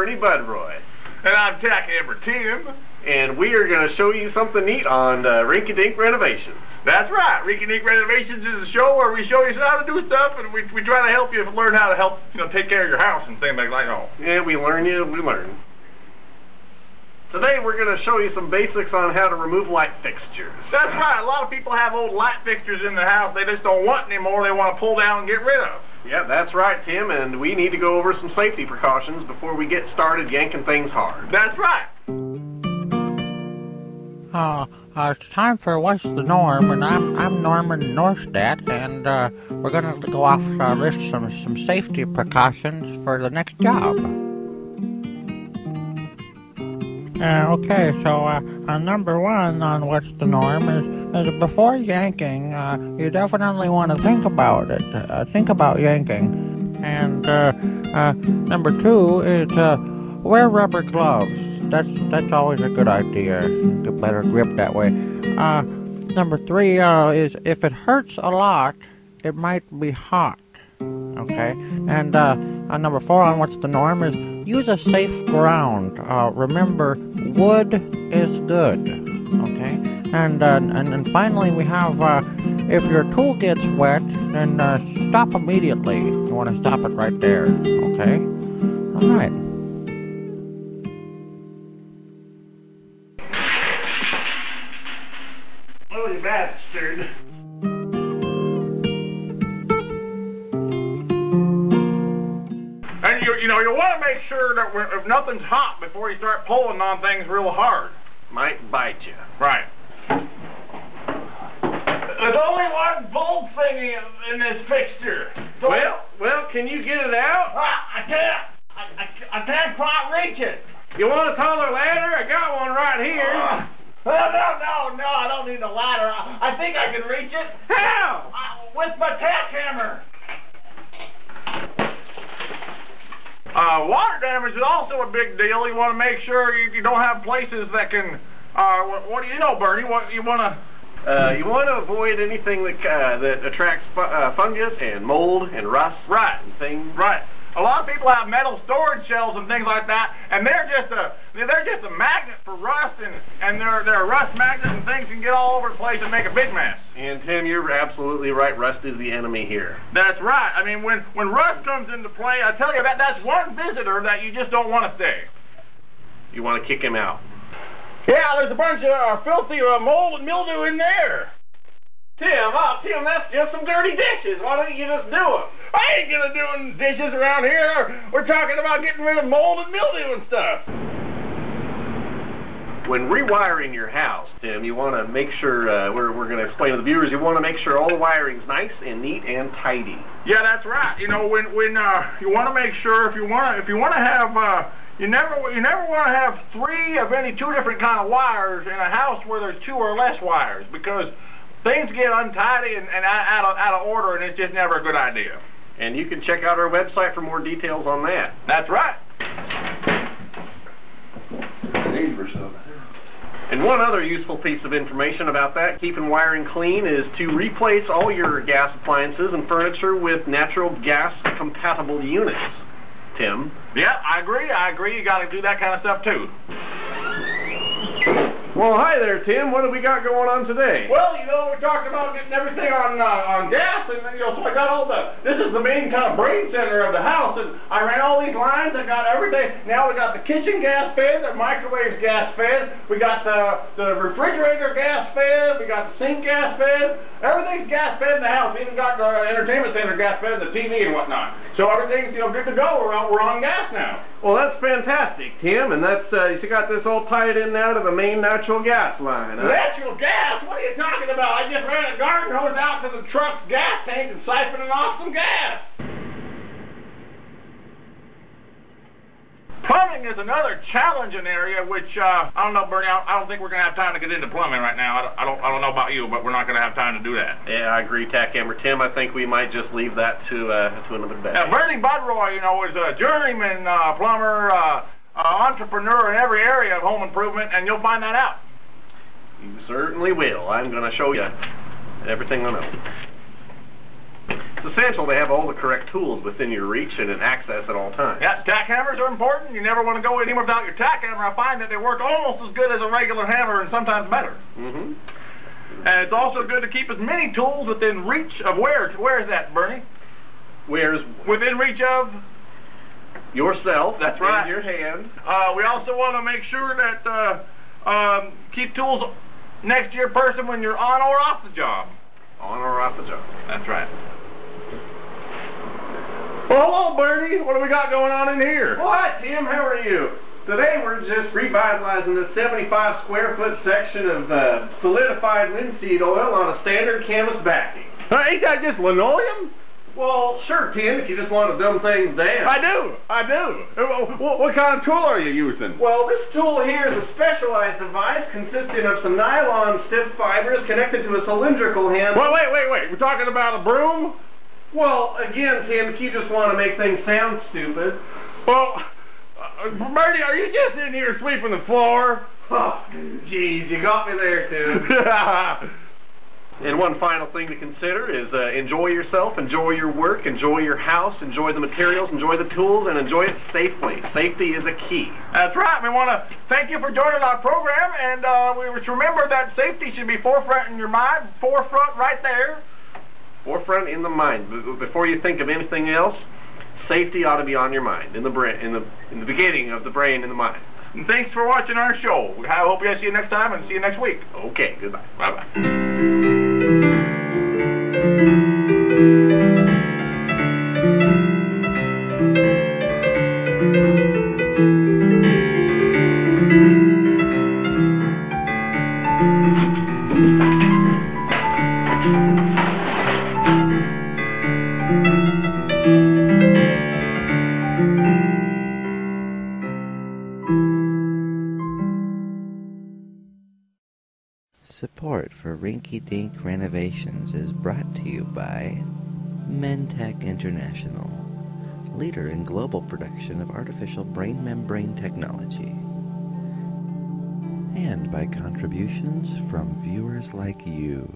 Bernie Budroy. And I'm Tack Hammer Tim. And we are going to show you something neat on Rinky Dink Renovations. That's right. Rinky Dink Renovations is a show where we show you how to do stuff, and we try to help you learn how to take care of your house and things like that. Yeah, we learn. Today we're going to show you some basics on how to remove light fixtures. That's right. A lot of people have old light fixtures in their house they just don't want anymore. They want to pull down and get rid of. Yeah, that's right, Tim, and we need to go over some safety precautions before we get started yanking things hard. That's right. It's time for What's the Norm, and I'm Norman Norstadt, and we're going to go off and list some safety precautions for the next job. Okay, so on number one on What's the Norm is before yanking, you definitely want to think about it. Think about yanking. And number two is wear rubber gloves. That's always a good idea. You get better grip that way. Number three is if it hurts a lot, it might be hot. Okay, and number four on What's the Norm is use a safe ground. Remember, wood is good. Okay, and finally we have if your tool gets wet, then stop immediately. You want to stop it right there. Okay, all right. Holy bastard! You know, you want to make sure that if nothing's hot before you start pulling on things real hard. Might bite you. Right. There's only one bulb thing in this fixture. So well, can you get it out? I can't. I can't quite reach it. You want a taller ladder? I got one right here. No, I don't need a ladder. I think I can reach it. How? With my tack hammer. Water damage is also a big deal. You want to make sure you don't have places that can. What do you know, Bernie? What you want to? You want to avoid anything that attracts fungus and mold and rust. Right. And things. Right. A lot of people have metal storage shelves and things like that, and they're just a magnet for rust, and they're rust magnets, and things can get all over the place and make a big mess. And Tim, you're absolutely right. Rust is the enemy here. That's right. I mean, when rust comes into play, I tell you that's one visitor that you just don't want to stay. You want to kick him out. Yeah, there's a bunch of filthy mold and mildew in there. Tim, that's just some dirty dishes. Why don't you just do them? I ain't gonna do any dishes around here. We're talking about getting rid of mold and mildew and stuff. When rewiring your house, Tim, you want to make sure, we're going to explain to the viewers, you want to make sure all the wiring's nice and neat and tidy. Yeah, that's right. You know, when you want to make sure if you want to have you never want to have three of any two different kind of wires in a house where there's two or less wires, because things get untidy and out of order, and it's just never a good idea. And you can check out our website for more details on that. That's right. And one other useful piece of information about that, keeping wiring clean, is to replace all your gas appliances and furniture with natural gas-compatible units, Tim. Yeah, I agree. You got to do that kind of stuff, too. Well, hi there, Tim. What have we got going on today? Well, you know, we're talking about getting everything on gas, and then, you know, so I got this is the main kind of brain center of the house, and I ran all these lines. I got everything. Now we got the kitchen gas fed, the microwave's gas fed, we got the refrigerator gas fed, we got the sink gas fed. Everything's gas fed in the house. We even got the entertainment center gas fed, the TV and whatnot. So everything's, you know, good to go. We're on gas now. Well, that's fantastic, Tim, and that's you got this all tied in now to the main natural gas line. Huh? Natural gas? What are you talking about? I just ran a garden hose out to the truck's gas tank and siphoned off some gas. Plumbing is another challenging area, which I don't know, Bernie. I don't think we're going to have time to get into plumbing right now. I don't know about you, but we're not going to have time to do that. Yeah, I agree, Tack Hammer Tim. I think we might just leave that to another day. Bernie Budroy, you know, is a journeyman plumber. Entrepreneur in every area of home improvement, and you'll find that out. You certainly will. I'm going to show you everything I know. It's essential to have all the correct tools within your reach and in access at all times. Yeah, tack hammers are important. You never want to go anywhere without your tack hammer. I find that they work almost as good as a regular hammer and sometimes better. Mm-hmm. And it's also good to keep as many tools within reach of where? Where is that, Bernie? Where's within reach of? Yourself. That's right. In your hand. We also want to make sure that keep tools next to your person when you're on or off the job. On or off the job. That's right. Well, hello, Bernie. What do we got going on in here? Well, hi, Tim. How are you? Today we're just revitalizing the 75 square foot section of solidified linseed oil on a standard canvas backing. Ain't that just linoleum? Well, sure, Tim, if you just want to dumb things down. I do. What kind of tool are you using? Well, this tool here is a specialized device consisting of some nylon stiff fibers connected to a cylindrical handle. Well, wait. We're talking about a broom? Well, again, Tim, if you just want to make things sound stupid. Well, Bernie, are you just in here sweeping the floor? Oh, geez, you got me there, Tim. And one final thing to consider is enjoy yourself, enjoy your work, enjoy your house, enjoy the materials, enjoy the tools, and enjoy it safely. Safety is a key. That's right. We want to thank you for joining our program, and we remember that safety should be forefront in your mind, forefront right there. Forefront in the mind. Before you think of anything else, safety ought to be on your mind, in the brain, in the beginning of the brain and the mind. And thanks for watching our show. I hope you see you next time and see you next week. Okay. Goodbye. Bye-bye. Support for Rinky Dink Renovations is brought to you by MenTech International, leader in global production of artificial brain membrane technology, and by contributions from viewers like you.